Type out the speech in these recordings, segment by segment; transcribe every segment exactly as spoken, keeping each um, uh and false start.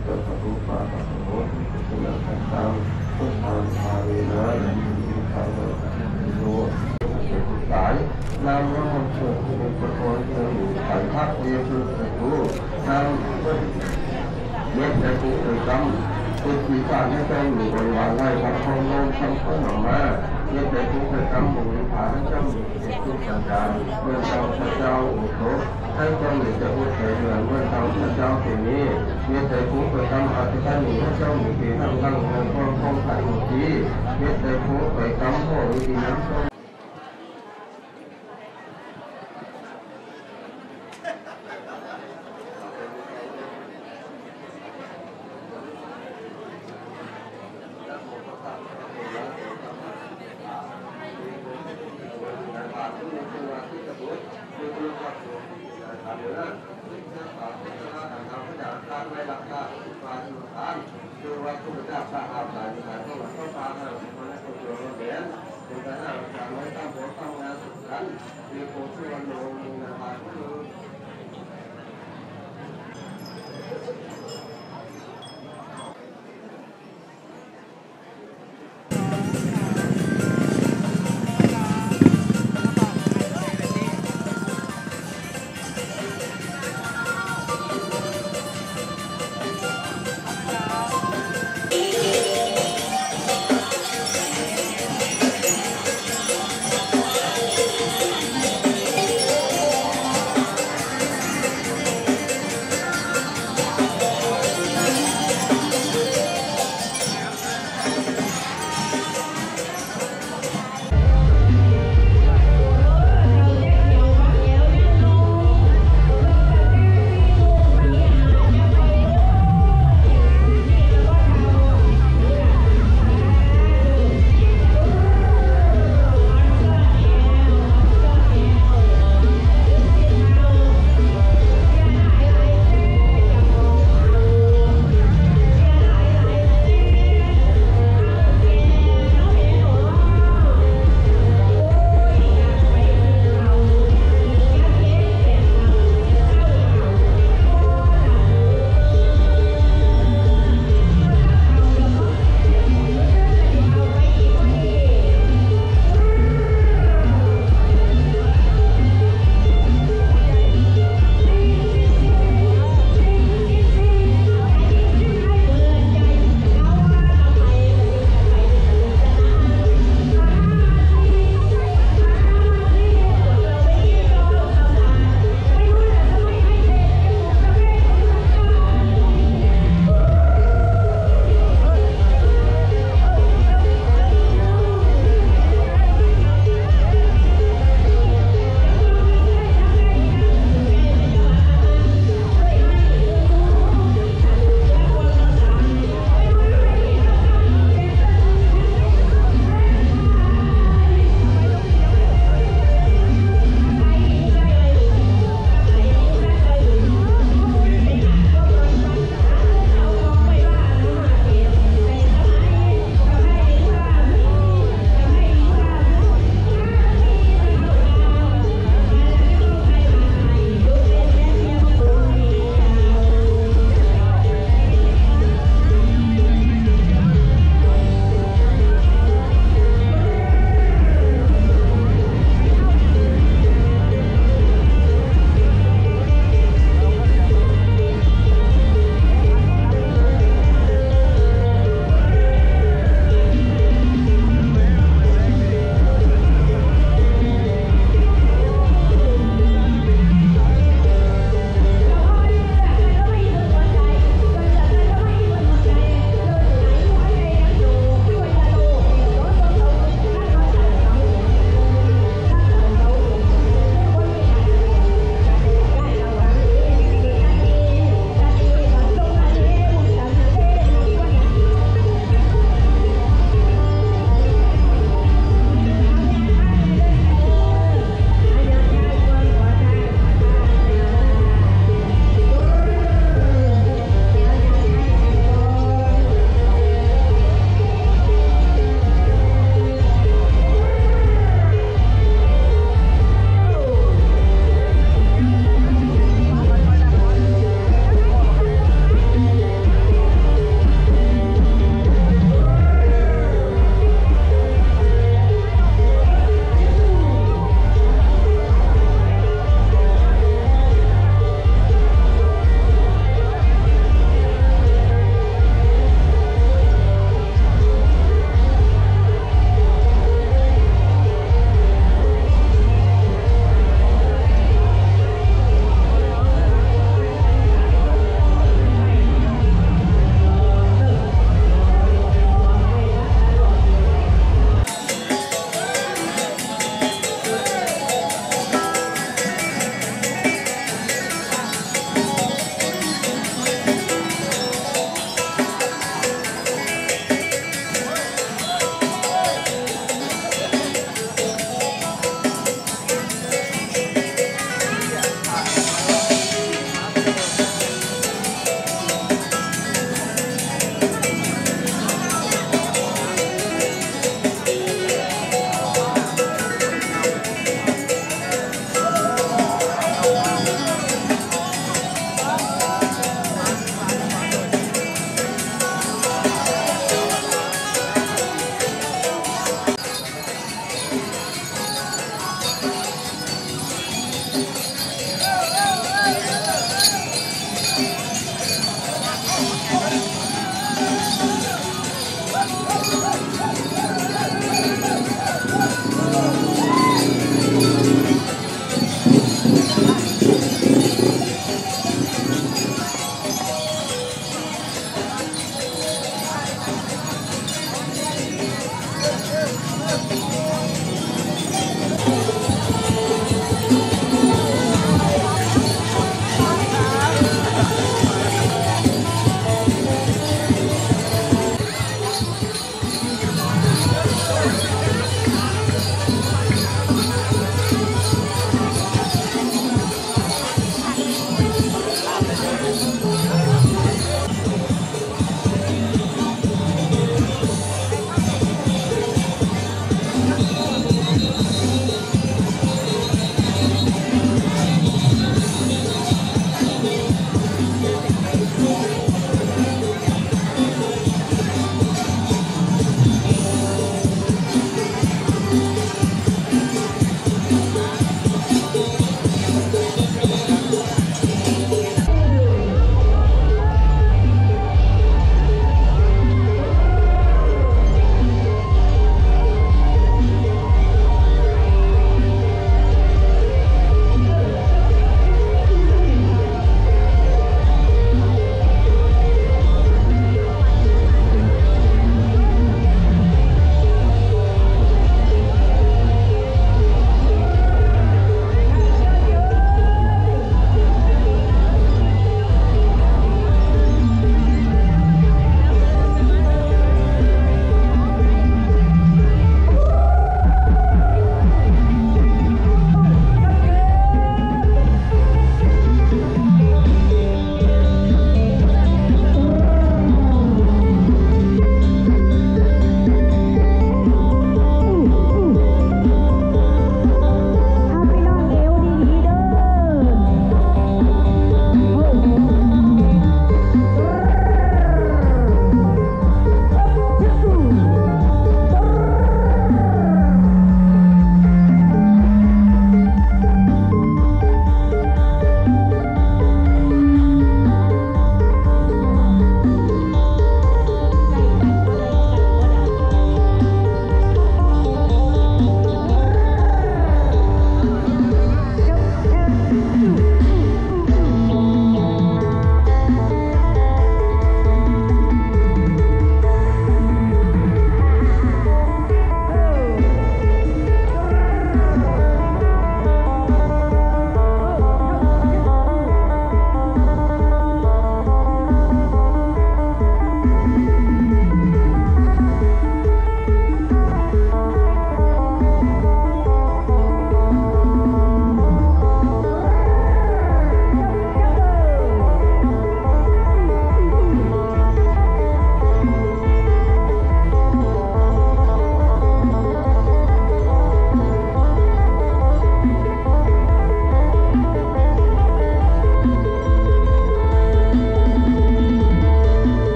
ให้เจ้าหนูไปวางไว้พระพรหมท่านพระหน่อมาเมื่อแต่ผู้เคยทำบุญผ่านให้เจ้าหนูเกิดการเกิดการบุญเกิดการอาศัยหนูให้เจ้าหนูมีทั้งทั้งเงินทองทองใส่หนูดีเมื่อแต่ผู้เคยทำพ่อหนูดีน้ำ Bye.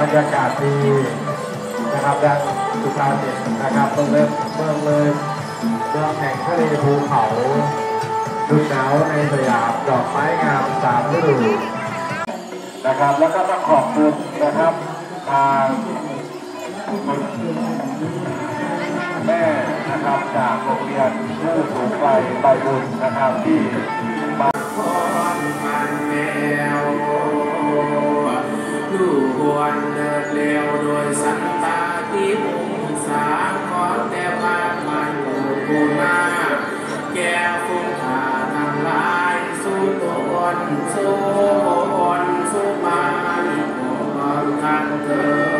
บรรยากาศดีนะครับและสุภาษิตนะครับเมืองเลยเมืองเลยเมืองแห่งทะเลภูเขาดูหนาวในสยามดอกไม้งามสามฤดูนะครับแล้วก็ต้องขอบคุณนะครับทางแม่นะครับจากโรงเรียนผู้สูงวัยใบบุญนะครับที่มาลูกควรเดินเร็วโดยสันตาที่องศาขอแต่ว่ามันโง่โง่หน้าแก้วคงขาทั้งหลายสู้ตัวอ่อนสู้อ่อนสู้มาอีกคนกันเถิด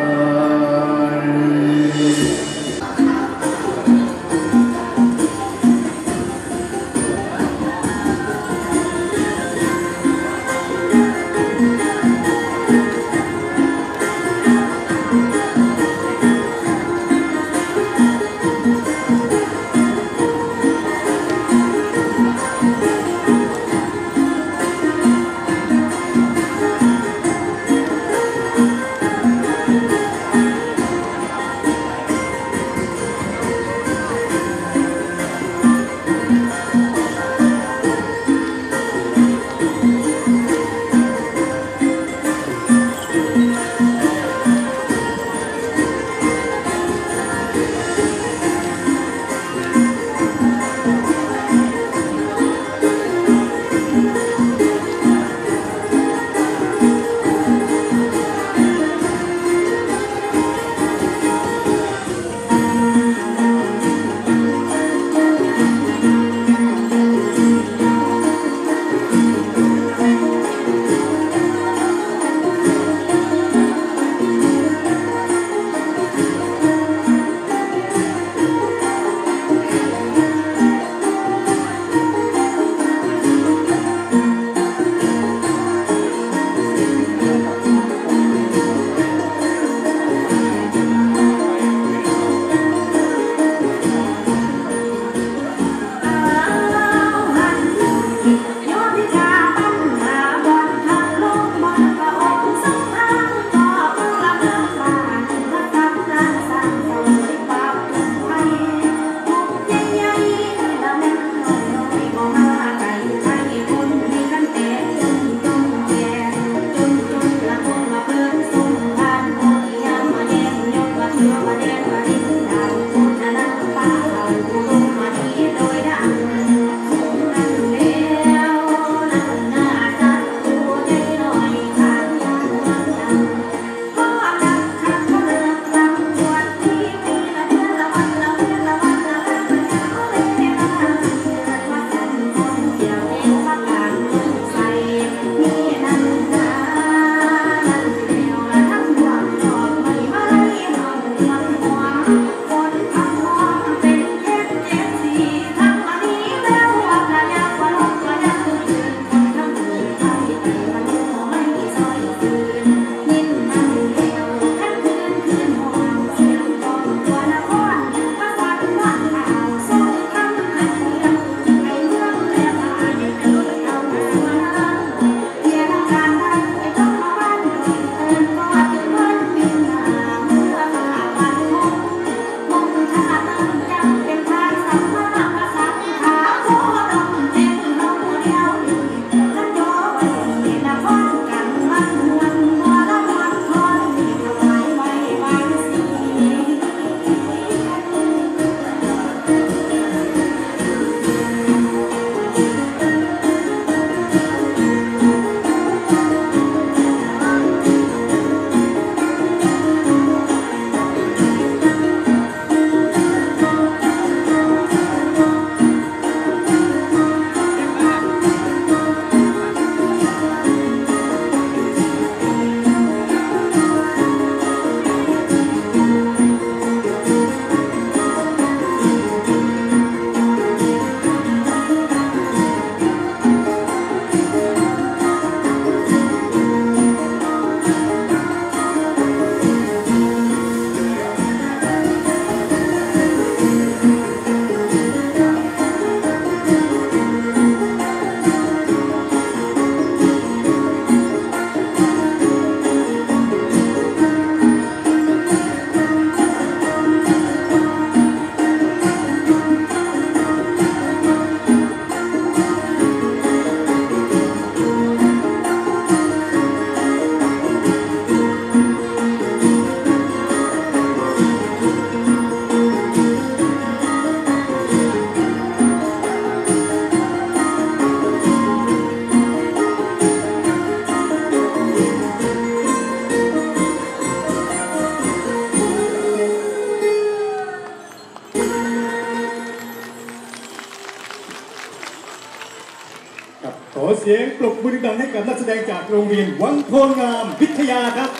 ครับขอเสียงปรบมือดังให้กับนักแสดงจากโรงเรียนวังโพงามวิทยาครับ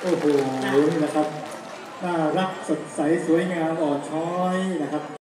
โอ้โหนี่นะครับน่ารักสดใสสวยงามอ่อนช้อยนะครับ